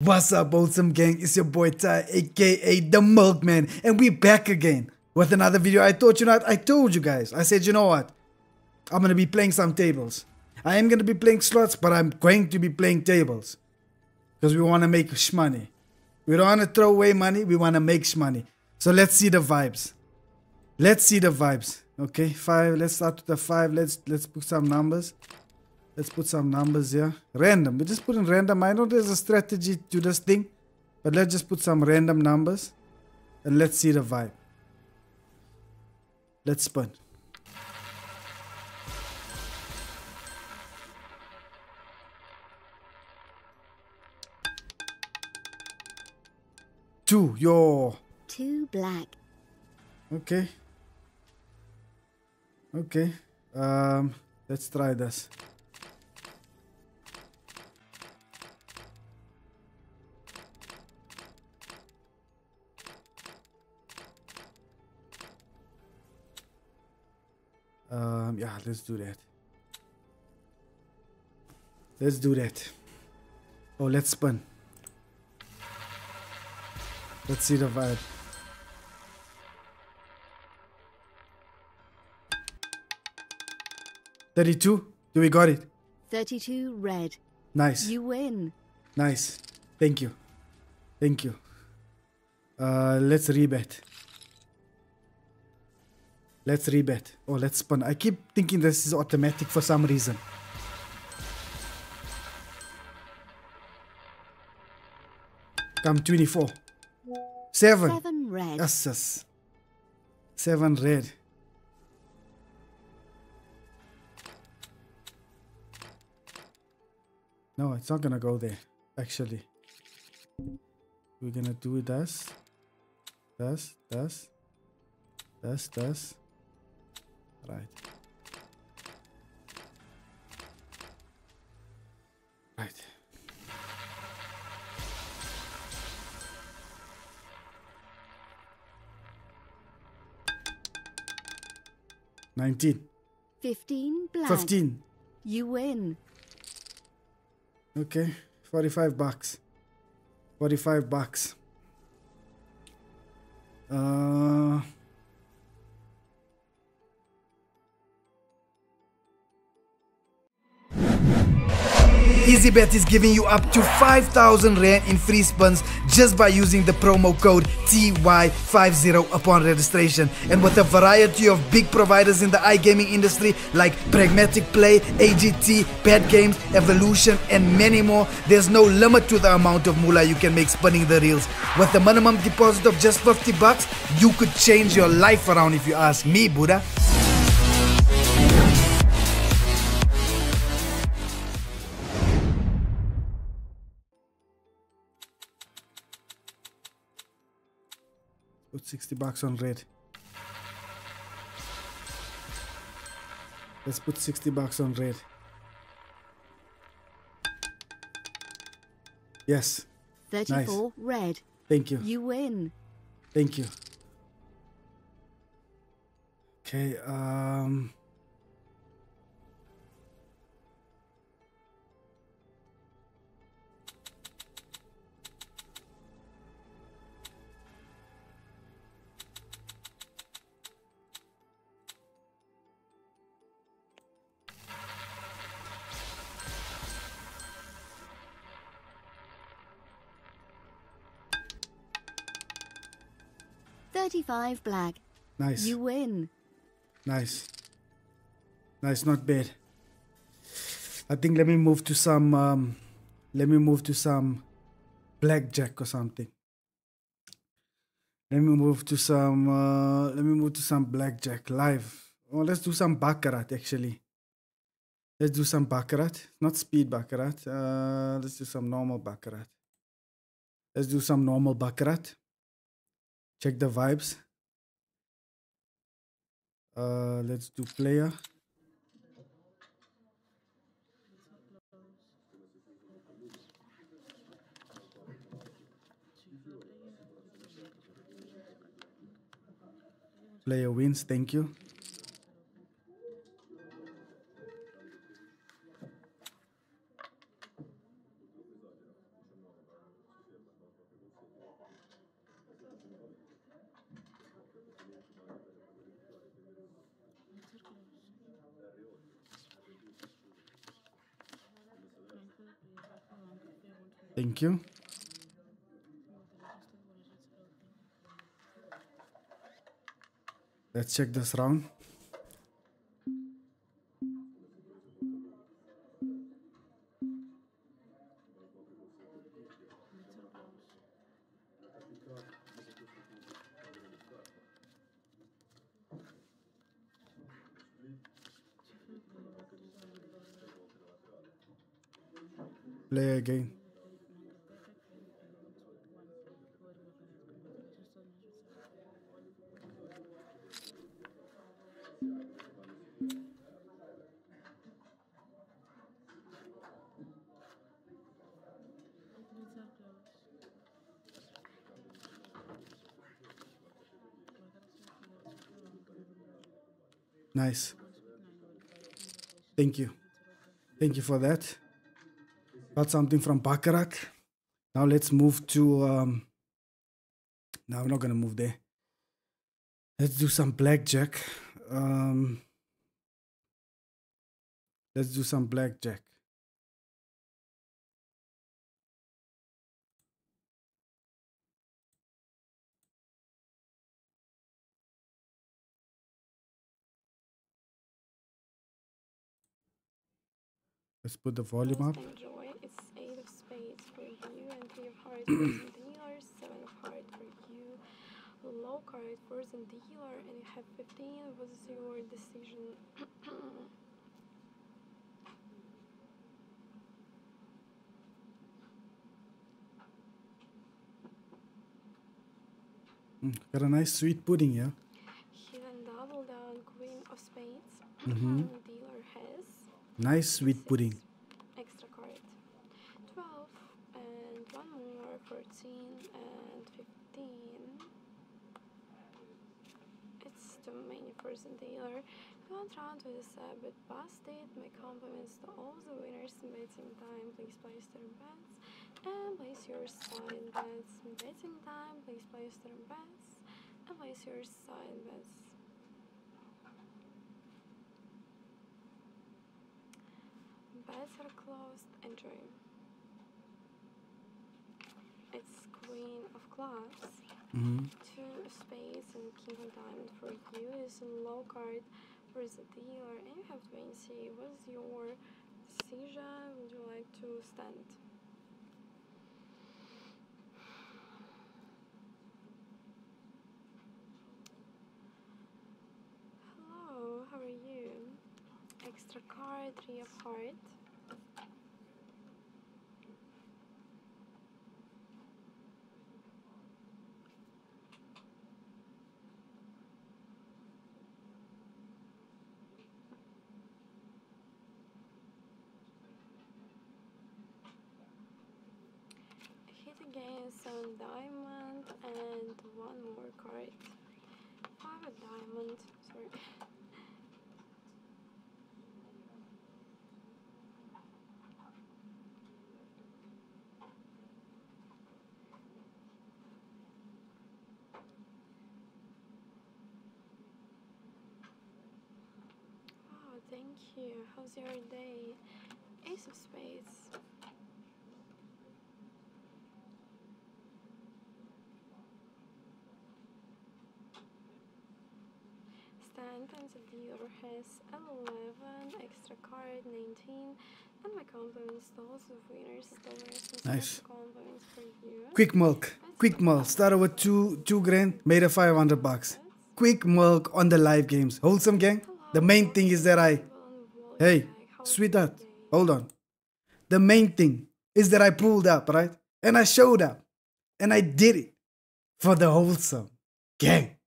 What's up, awesome gang? It's your boy Ty, aka the Milkman, and we're back again with another video. I told you guys, I said, you know what, I'm gonna be playing some tables. I am gonna be playing slots, but I'm going to be playing tables because we want to make shmoney. We don't want to throw away money, we want to make shmoney. So let's see the vibes, let's see the vibes. Okay, five, let's start with the five. Let's put some numbers. Let's put some numbers here. Random. We just put in random. I know there's a strategy to this thing, but let's just put some random numbers and let's see the vibe. Let's spin. Two, yo. Two black. Okay. Okay. Let's try this. Yeah, let's do that. Let's do that. Oh, let's spin. Let's see the vibe. $32. Do we got it? 32 red. Nice. You win. Nice. Thank you. Thank you. Let's rebet. Let's rebet. Oh, let's spin. I keep thinking this is automatic for some reason. Come 24. 7. 7 red. Yes, yes. 7 red. No, it's not gonna go there, actually. We're gonna do this. This, this. This, this. Right. Right. $19. 15 black. 15. You win. Okay. $45. $45. Easybet is giving you up to 5,000 Rand in free spins just by using the promo code TY50 upon registration. And with a variety of big providers in the iGaming industry like Pragmatic Play, AGT, Bad Games, Evolution, and many more, there's no limit to the amount of moolah you can make spinning the reels. With a minimum deposit of just $50, you could change your life around if you ask me, Buddha. Put $60 on red. Let's put $60 on red. Yes. 34 red. Thank you. You win. Thank you. Okay, $35 black. Nice. You win. Nice. Nice, not bad. I think let me move to some blackjack or something. Let me move to some blackjack live. Oh, let's do some baccarat actually. Let's do some baccarat, not speed baccarat. Let's do some normal baccarat. Check the vibes. Let's do player. Player wins, thank you. Thank you. Let's check this round. Play again. Nice. Thank you. Thank you for that. Got something from Bacharach. Now let's move to... No, I'm not going to move there. Let's do some blackjack. Let's do some blackjack. Let's put the volume up. It's 8 of spades for you and 3 of hearts for the dealer, 7 of hearts for you, low card for the dealer, and you have 15. What's your decision? Got a nice sweet pudding, yeah? He then doubled down queen of spades. The dealer has. Nice sweet pudding. Extra card. 12 and one more, 14 and 15. It's too many for the dealer. One round to decide, but past it. My compliments to all the winners. Betting time, please place their bets and place your side bets. Betting time, please place their bets and place your side bets. Bets are closed. Enjoy. It's queen of clubs. 2 spades and king of diamond for you. It's a low card for the dealer, and you have 20. What's your decision? Would you like to stand? Hello, how are you? Extra card, 3 of heart. Some diamond and one more card. 5 of diamond, sorry. Oh, thank you. How's your day? Ace of spades. Sometimes the dealer has 11, extra card, 19, and my compliments to all the winners. Nice. Quick milk. Quick milk. Started with two grand, made a $500. Quick milk on the live games. Wholesome gang. The main thing is that I... Hey, sweetheart, hold on. The main thing is that I pulled up, right? And I showed up. And I did it for the wholesome gang.